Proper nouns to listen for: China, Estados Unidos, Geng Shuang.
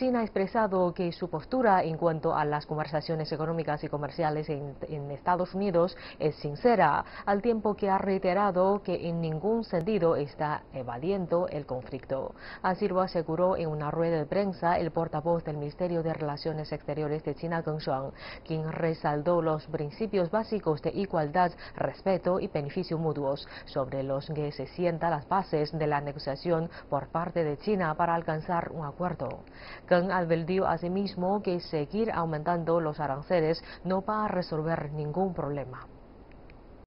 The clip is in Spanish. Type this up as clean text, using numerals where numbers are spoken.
China ha expresado que su postura en cuanto a las conversaciones económicas y comerciales en Estados Unidos es sincera, al tiempo que ha reiterado que en ningún sentido está evadiendo el conflicto. Así lo aseguró en una rueda de prensa el portavoz del Ministerio de Relaciones Exteriores de China, Geng Shuang, quien resaltó los principios básicos de igualdad, respeto y beneficio mutuos, sobre los que se sientan las bases de la negociación por parte de China para alcanzar un acuerdo. Geng advirtió asimismo que seguir aumentando los aranceles no va a resolver ningún problema.